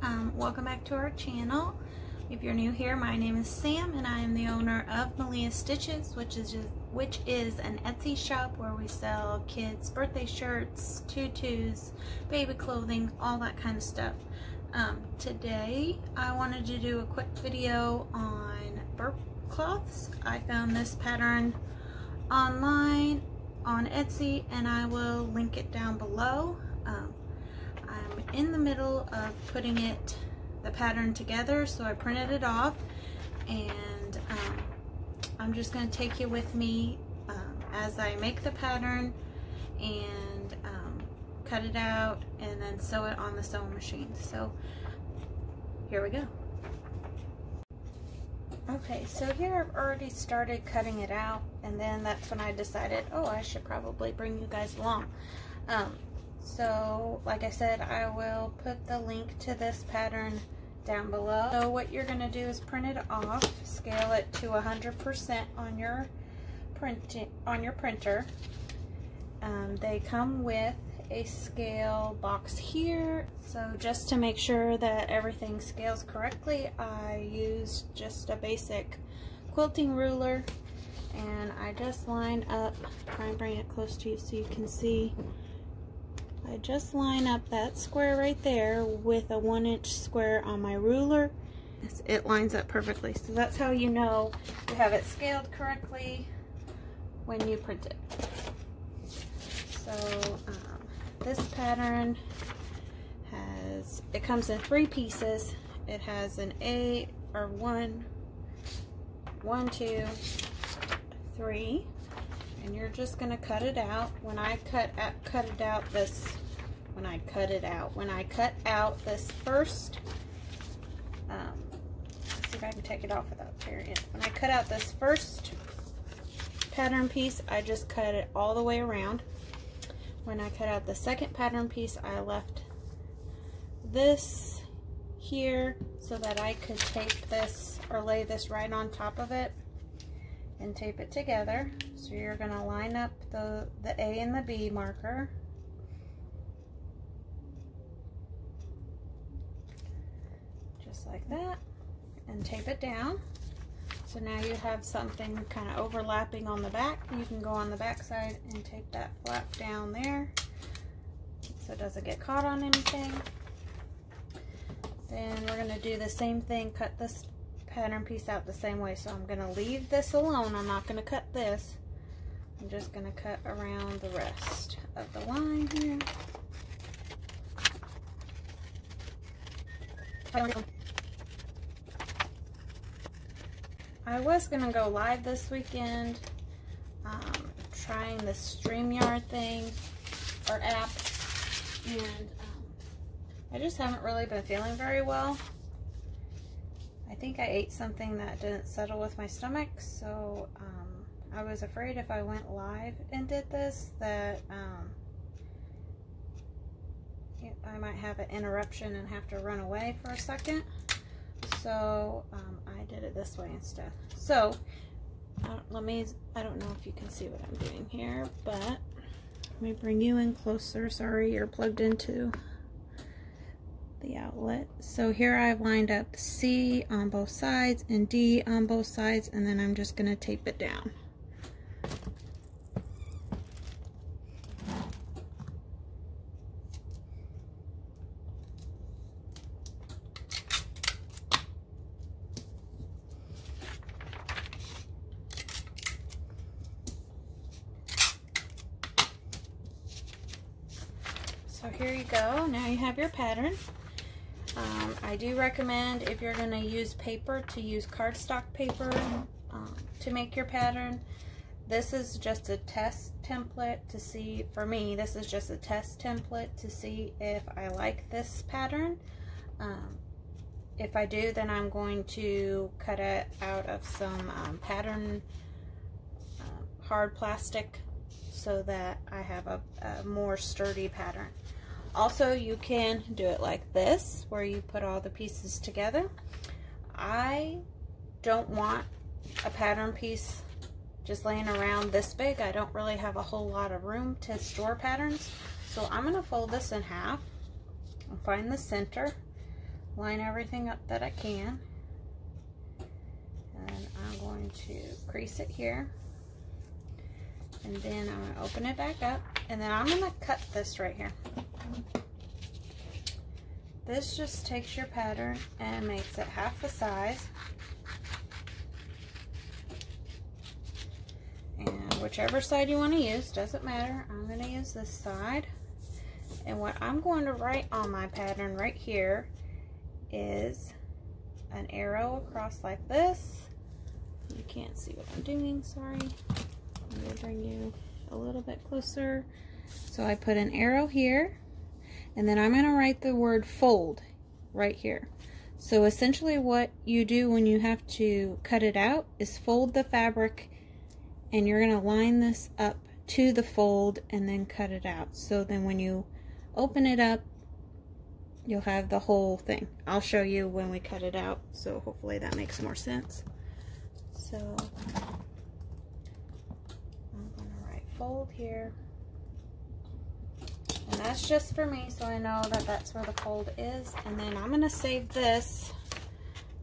guys, welcome back to our channel. If you're new here, my name is Sam and I am the owner of Malia's Stitches, which is an Etsy shop where we sell kids birthday shirts, tutus, baby clothing, all that kind of stuff. Today I wanted to do a quick video on burp cloths. I found this pattern online on Etsy and I will link it down below. I'm in the middle of putting the pattern together, so I printed it off, and I'm just going to take you with me as I make the pattern and cut it out and then sew it on the sewing machine. So here we go. Okay, so here I've already started cutting it out, and then that's when I decided, oh, I should probably bring you guys along. So like I said, I will put the link to this pattern down below. So what you're going to do is print it off, scale it to 100% on your printer. They come with a scale box here. So just to make sure that everything scales correctly, I used just a basic quilting ruler, and I just line up, try and bring it close to you so you can see. I just line up that square right there with a 1-inch square on my ruler. It lines up perfectly. So that's how you know you have it scaled correctly when you print it. So this pattern it comes in 3 pieces. It has an A, or 1, 2, 3. And you're just gonna cut it out. When I cut out this first, let's see if I can take it off without tearing it. When I cut out this first pattern piece, I just cut it all the way around. When I cut out the second pattern piece, I left this here so that I could tape this, or lay this right on top of it and tape it together. So you're going to line up the A and the B marker. Just like that. And tape it down. So now you have something kind of overlapping on the back. You can go on the back side and tape that flap down there so it doesn't get caught on anything. Then we're going to do the same thing, cut this pattern piece out the same way. So I'm going to leave this alone. I'm not going to cut this. I'm just going to cut around the rest of the line here. I was going to go live this weekend, trying the StreamYard thing or app, and I just haven't really been feeling very well. I think I ate something that didn't settle with my stomach, so I was afraid if I went live and did this that I might have an interruption and have to run away for a second. So I did it this way instead. So I don't know if you can see what I'm doing here, but let me bring you in closer. Sorry, you're plugged into the outlet. So here I've lined up C on both sides and D on both sides, and then I'm just going to tape it down. So here you go. Now you have your pattern. I do recommend, if you're going to use paper, to use cardstock paper to make your pattern. This is just a test template to see, for me, this is just a test template to see if I like this pattern. If I do, then I'm going to cut it out of some pattern hard plastic so that I have a more sturdy pattern. Also, you can do it like this, where you put all the pieces together. I don't want a pattern piece just laying around this big. I don't really have a whole lot of room to store patterns. So I'm going to fold this in half and find the center. line everything up that I can, and I'm going to crease it here, and then I'm going to open it back up, and then I'm going to cut this right here. This just takes your pattern and makes it half the size, and whichever side you want to use, doesn't matter. I'm going to use this side, and what I'm going to write on my pattern right here is an arrow across like this. You can't see what I'm doing, sorry. I'm going to bring you a little bit closer. So I put an arrow here, and then I'm going to write the word fold right here. So essentially what you do when you have to cut it out is fold the fabric, and you're going to line this up to the fold and then cut it out. So then when you open it up, you'll have the whole thing. I'll show you when we cut it out, so hopefully that makes more sense. So I'm gonna write fold here, and that's just for me, so I know that that's where the fold is. And then I'm gonna save this,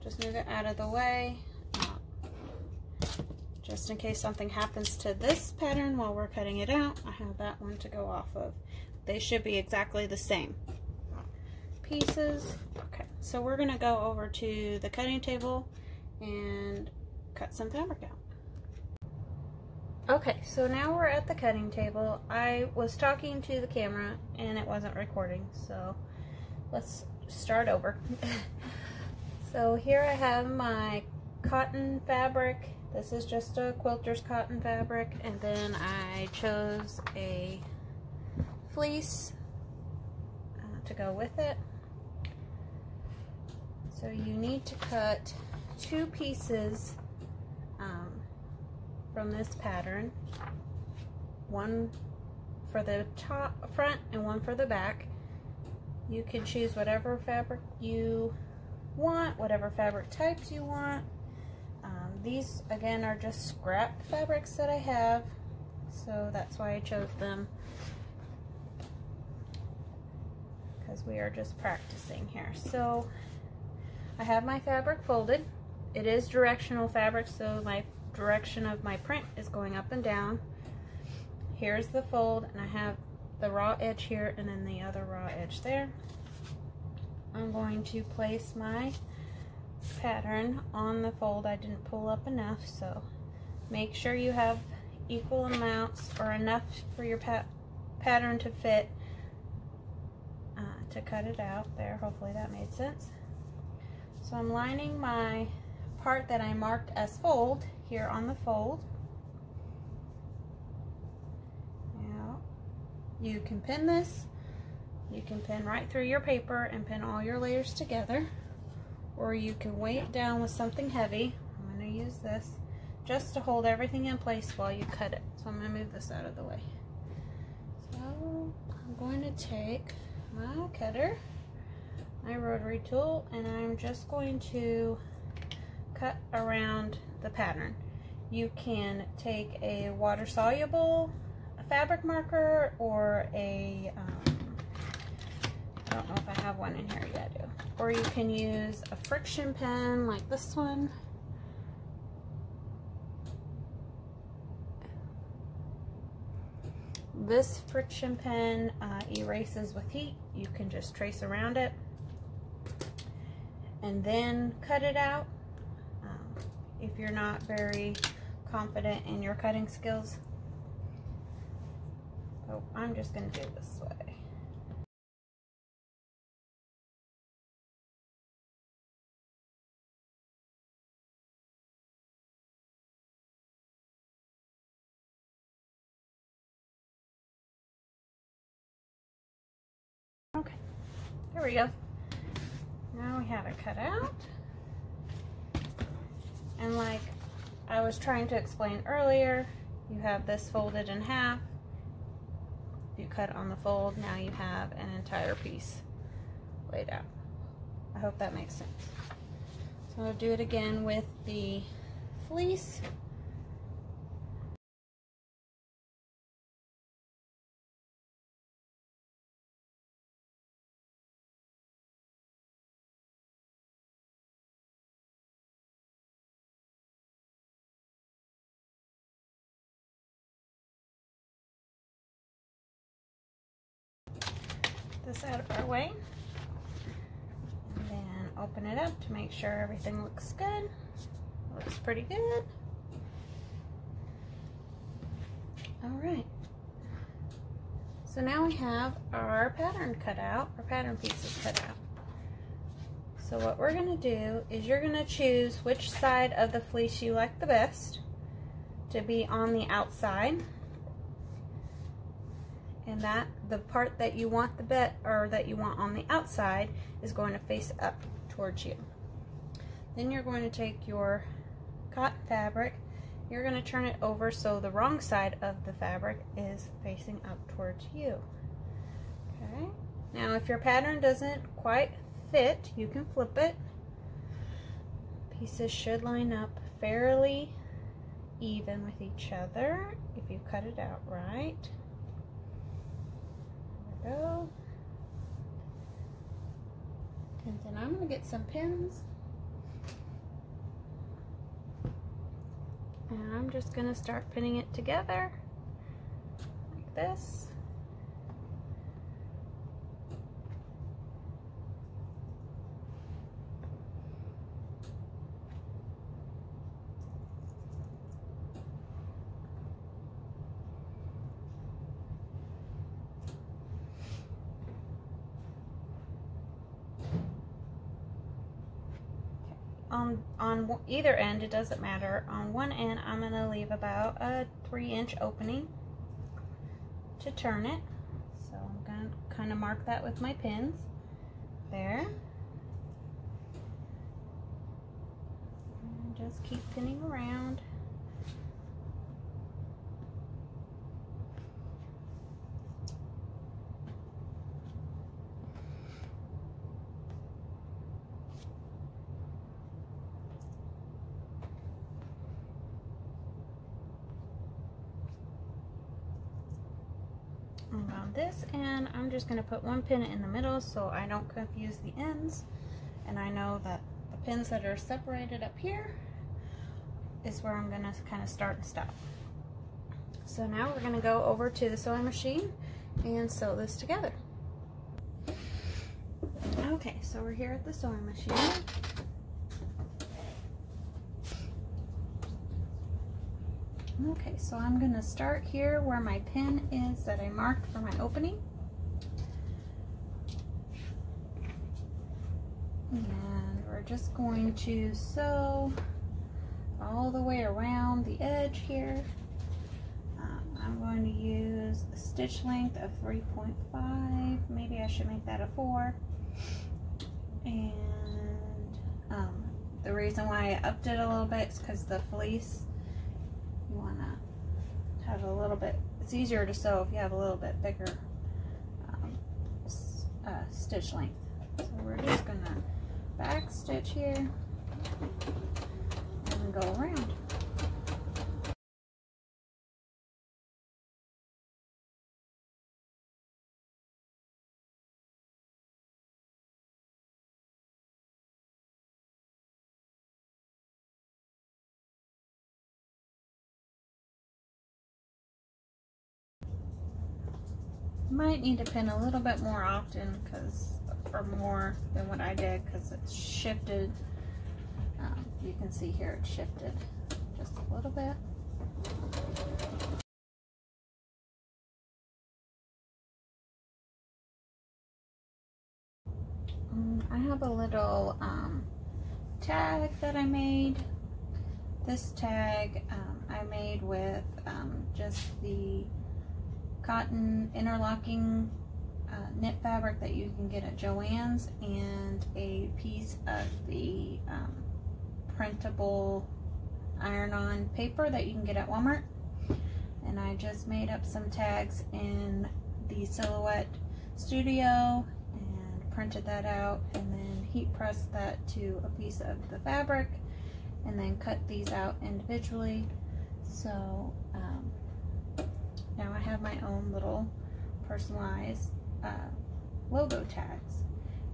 just move it out of the way, just in case something happens to this pattern while we're cutting it out. I have that one to go off of. They should be exactly the same pieces. Okay, so we're gonna go over to the cutting table and cut some fabric out. Okay, so now we're at the cutting table. I was talking to the camera and it wasn't recording, so let's start over. So here I have my cotton fabric. This is just a quilter's cotton fabric, and then I chose a fleece to go with it. So you need to cut two pieces from this pattern, one for the top front and one for the back. You can choose whatever fabric you want, whatever fabric types you want. These again are just scrap fabrics that I have, so that's why I chose them, because we are just practicing here. So I have my fabric folded. It is directional fabric, so my direction of my print is going up and down. Here's the fold, and I have the raw edge here and then the other raw edge there. I'm going to place my pattern on the fold. I didn't pull up enough, so make sure you have equal amounts or enough for your pattern to fit to cut it out there. Hopefully that made sense. So I'm lining my part that I marked as fold here on the fold. Now you can pin this. You can pin right through your paper and pin all your layers together, or you can weigh it down with something heavy. I'm going to use this just to hold everything in place while you cut it. So I'm going to move this out of the way. So I'm going to take my cutter, my rotary tool, and I'm just going to cut around the pattern. You can take a water-soluble fabric marker or a, I don't know if I have one in here yet, or you can use a friction pen like this one. This friction pen erases with heat. You can just trace around it and then cut it out. If you're not very confident in your cutting skills. Oh, I'm just gonna do it this way. Okay, there we go. Now we have it cut out. And like I was trying to explain earlier, you have this folded in half. If you cut on the fold, now you have an entire piece laid out. I hope that makes sense. So I'll do it again with the fleece. this out of our way. And then open it up to make sure everything looks good. Looks pretty good. All right. So now we have our pattern cut out, our pattern pieces cut out. So what we're going to do is you're going to choose which side of the fleece you like the best to be on the outside. And that the part that you want the bet or that you want on the outside is going to face up towards you. Then you're going to take your cotton fabric, you're going to turn it over so the wrong side of the fabric is facing up towards you. Okay. Now if your pattern doesn't quite fit, you can flip it. Pieces should line up fairly even with each other if you cut it out right. There we go. And then I'm going to get some pins. And I'm just going to start pinning it together like this. On either end, it doesn't matter. On one end, I'm going to leave about a 3-inch opening to turn it. So I'm going to kind of mark that with my pins. There. And just keep pinning around. This, and I'm just going to put one pin in the middle so I don't confuse the ends, and I know that the pins that are separated up here is where I'm going to kind of start and stop. So now we're going to go over to the sewing machine and sew this together. Okay, so we're here at the sewing machine. Okay, so I'm going to start here where my pin is that I marked for my opening. And we're just going to sew all the way around the edge here. I'm going to use a stitch length of 3.5. Maybe I should make that a 4. And the reason why I upped it a little bit is because the fleece, you want to have a little bit, it's easier to sew if you have a little bit bigger stitch length. So we're just going to back stitch here and go around. Might need to pin a little bit more often, because, or more than what I did, because it's shifted. You can see here it shifted just a little bit. I have a little tag that I made. This tag I made with just the cotton interlocking knit fabric that you can get at Joann's, and a piece of the printable iron-on paper that you can get at Walmart. And I just made up some tags in the Silhouette Studio and printed that out, and then heat pressed that to a piece of the fabric, and then cut these out individually. So now I have my own little personalized logo tags.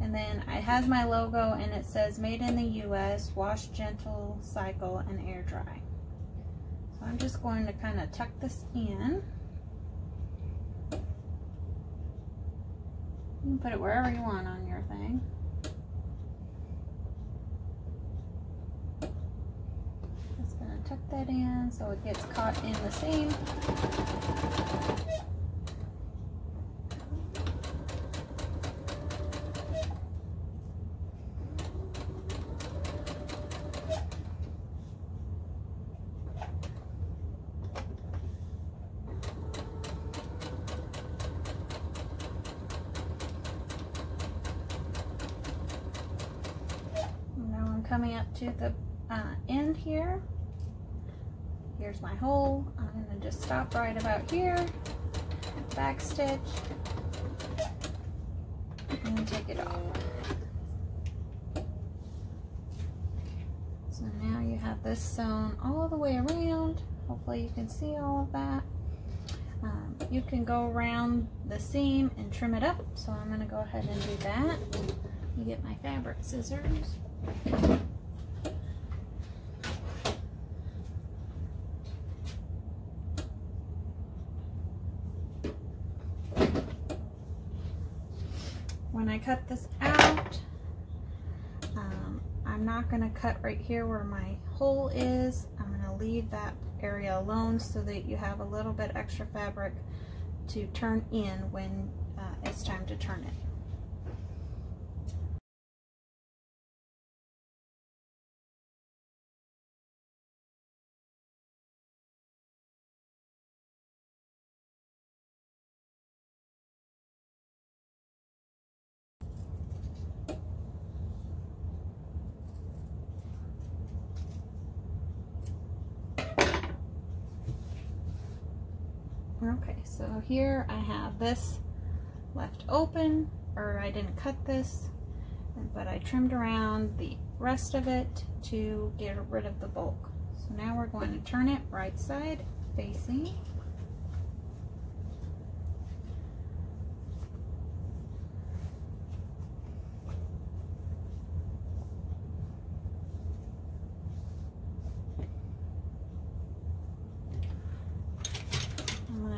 And then it has my logo, and it says made in the US, wash, gentle, cycle, and air dry. So I'm just going to kind of tuck this in. You can put it wherever you want on your thing. Just gonna tuck that in so it gets caught in the seam. Coming up to the end here. Here's my hole. I'm going to just stop right about here, back stitch, and take it off. So now you have this sewn all the way around. Hopefully you can see all of that. You can go around the seam and trim it up, so I'm going to go ahead and do that. You get my fabric scissors. When I cut this out, I'm not going to cut right here where my hole is. I'm going to leave that area alone so that you have a little bit extra fabric to turn in when it's time to turn it. Okay, so here I have this left open, or I didn't cut this, but I trimmed around the rest of it to get rid of the bulk. So now we're going to turn it right side facing.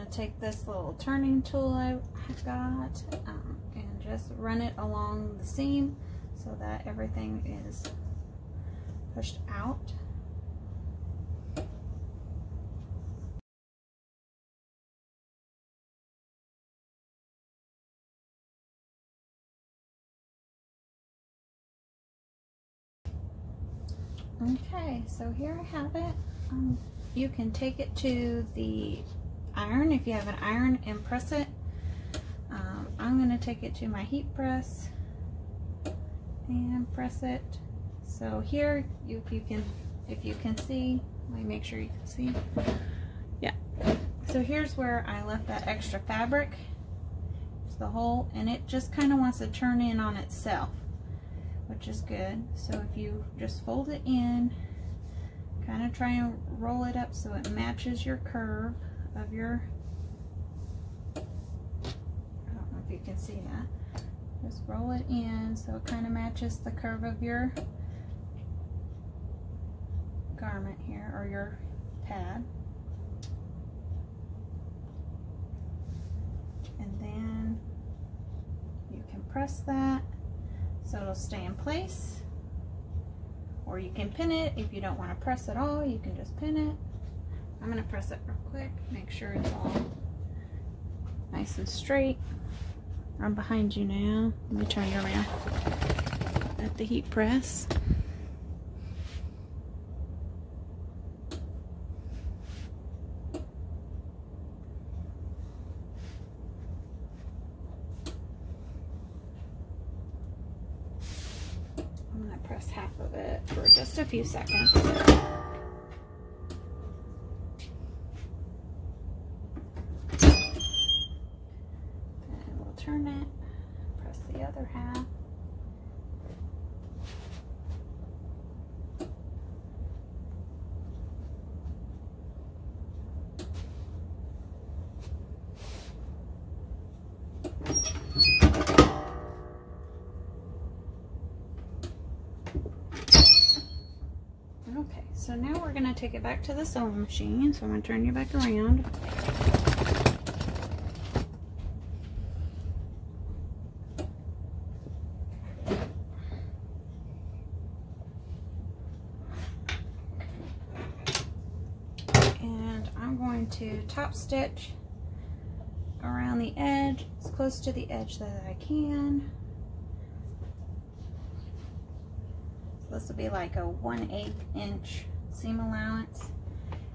Take this little turning tool I've got and just run it along the seam so that everything is pushed out. Okay, so here I have it. You can take it to the iron if you have an iron and press it. I'm going to take it to my heat press and press it. So here you can, if you can see, let me make sure you can see. Yeah, so here's where I left that extra fabric. It's the hole, and it just kind of wants to turn in on itself, which is good. So if you just fold it in, kind of try and roll it up so it matches your curve of your, I don't know if you can see that, just roll it in so it kind of matches the curve of your garment here, or your pad, and then you can press that so it'll stay in place, or you can pin it if you don't want to press at all. You can just pin it. I'm going to press it real quick, make sure it's all nice and straight. I'm behind you now. Let me turn you around at the heat press. I'm going to press half of it for just a few seconds. Turn it, press the other half. Okay, so now we're going to take it back to the sewing machine. So I'm going to turn you back around. I'm going to top stitch around the edge, as close to the edge that I can. So this will be like a 1/8 inch seam allowance,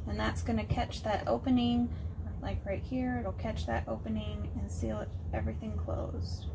and that's going to catch that opening, like right here. It'll catch that opening and seal it, everything closed.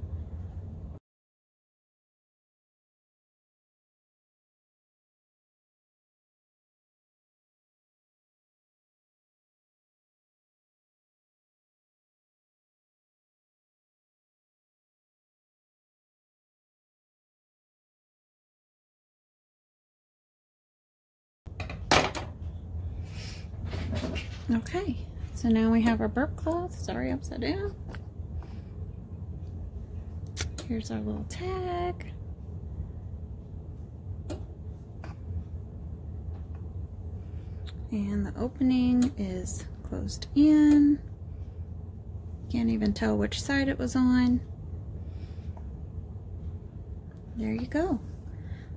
Okay, so now we have our burp cloth. Sorry, upside down. Here's our little tag. And the opening is closed in. Can't even tell which side it was on. There you go.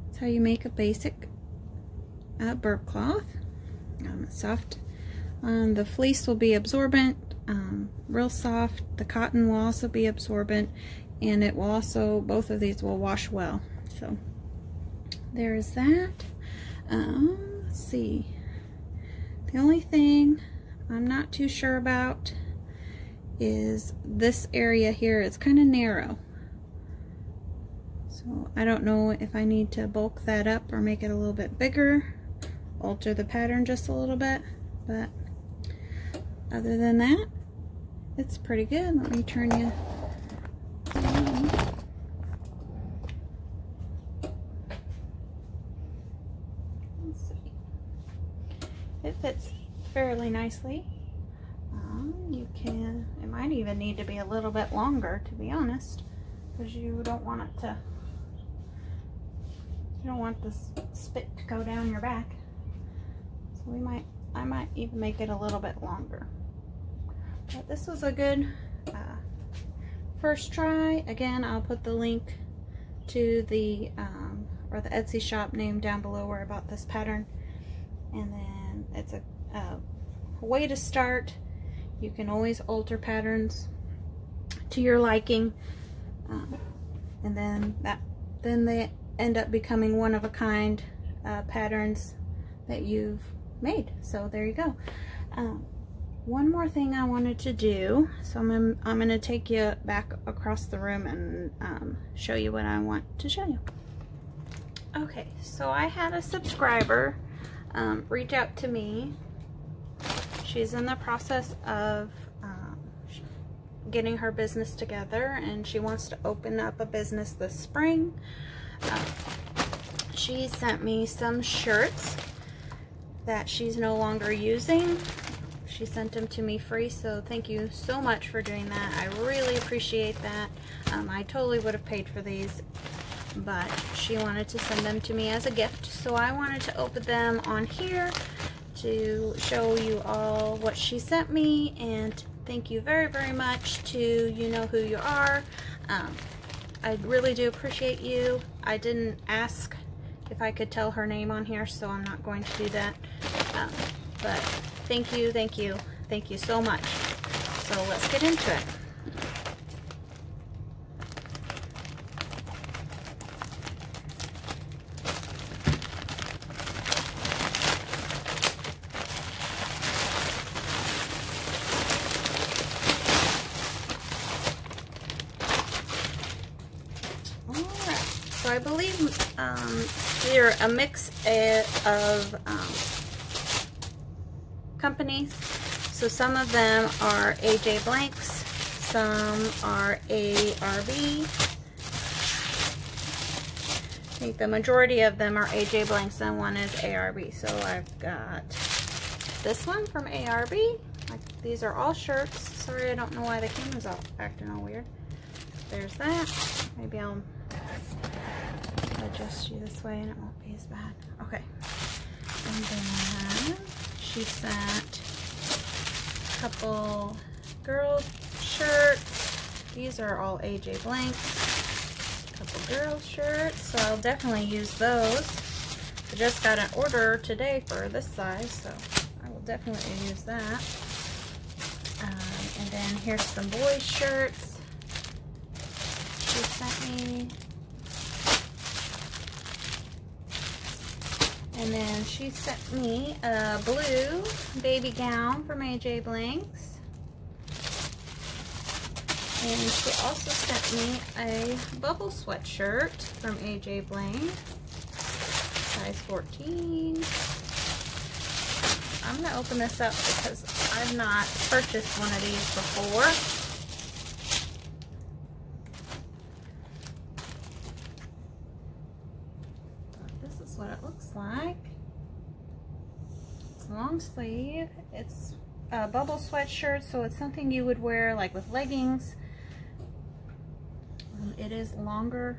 That's how you make a basic burp cloth. Soft. The fleece will be absorbent, real soft. The cotton will also be absorbent, and it will also, both of these will wash well. So there's that. Let's see. The only thing I'm not too sure about is this area here. It's kind of narrow. So I don't know if I need to bulk that up or make it a little bit bigger, alter the pattern just a little bit, but other than that, it's pretty good. Let me turn you down. Let's see. It fits fairly nicely. You can, it might even need to be a little bit longer, to be honest, because you don't want it to, you don't want this spit to go down your back. So we might, I might even make it a little bit longer. But this was a good first try. Again, I'll put the link to the or the Etsy shop name down below where I bought this pattern. And then it's a way to start. You can always alter patterns to your liking, and then they end up becoming one of a kind patterns that you've made. So there you go. One more thing I wanted to do, so I'm gonna take you back across the room and show you what I want to show you. Okay, so I had a subscriber reach out to me. She's in the process of getting her business together, and she wants to open up a business this spring. She sent me some shirts that she's no longer using. She sent them to me free, so thank you so much for doing that. I really appreciate that. I totally would have paid for these, but she wanted to send them to me as a gift, so I wanted to open them on here to show you all what she sent me, and thank you very, very much to you know who you are. I really do appreciate you. I didn't ask if I could tell her name on here, so I'm not going to do that. But thank you, thank you, thank you so much. So let's get into it. I believe they're a mix of companies. So some of them are AJ Blanks, some are ARB. I think the majority of them are AJ Blanks and one is ARB. So I've got this one from ARB. These are all shirts. Sorry, I don't know why the camera's all acting all weird. There's that. Maybe I'll adjust you this way and it won't be as bad. Okay. And then she sent a couple girl shirts. These are all AJ Blanks. A couple girl shirts, so I'll definitely use those. I just got an order today for this size, so I will definitely use that. And then here's some boys' shirts she sent me. And then she sent me a blue baby gown from AJ Blanks. And she also sent me a bubble sweatshirt from AJ Blanks, size 14. I'm gonna open this up because I've not purchased one of these before. This is what it looks like. It's long sleeve. It's a bubble sweatshirt, so it's something you would wear like with leggings. It is longer,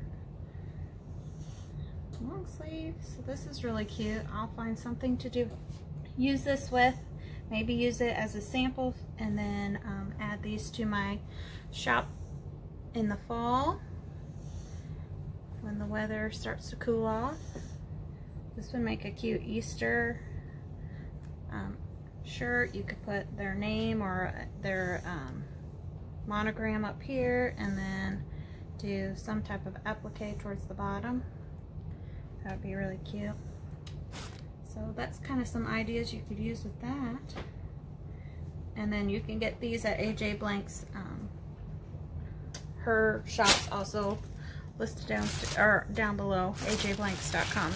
long sleeve. So this is really cute. I'll find something to do. Use this with, maybe use it as a sample, and then add these to my shop in the fall when the weather starts to cool off. This would make a cute Easter shirt. You could put their name or their monogram up here and then do some type of applique towards the bottom. That would be really cute. So that's kind of some ideas you could use with that. And then you can get these at AJ Blanks. Her shop's also listed down below, ajblanks.com.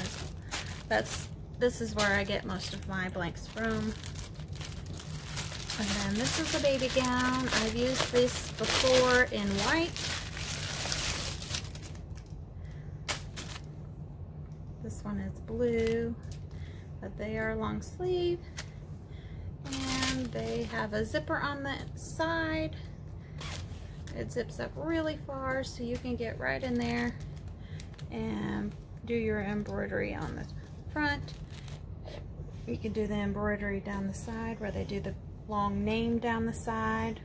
This is where I get most of my blanks from. And then this is a baby gown. I've used this before in white. This one is blue. But they are long sleeve, and they have a zipper on the side. It zips up really far, so you can get right in there and do your embroidery on the front. You can do the embroidery down the side where they do the long name down the side,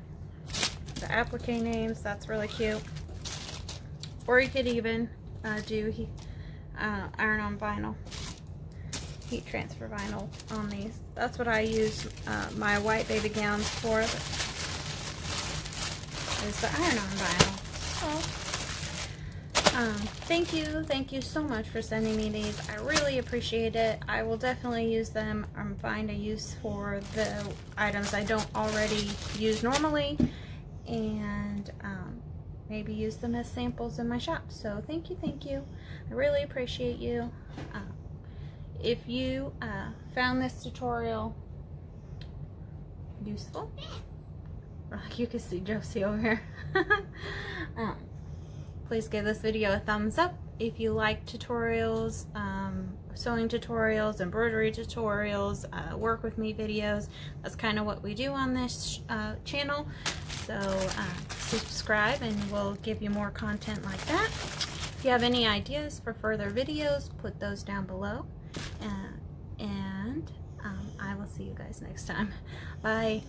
the applique names. That's really cute. Or you could even do iron-on vinyl, heat transfer vinyl on these. That's what I use my white baby gowns for, is the iron-on vinyl. So, thank you so much for sending me these. I really appreciate it. I will definitely use them. I'm finding a use for the items I don't already use normally, and maybe use them as samples in my shop. So thank you. I really appreciate you. If you found this tutorial useful, like you can see Josie over here, please give this video a thumbs up. If you like tutorials, sewing tutorials, embroidery tutorials, work with me videos, that's kind of what we do on this channel. So subscribe and we'll give you more content like that. If you have any ideas for further videos, put those down below. And I will see you guys next time. Bye.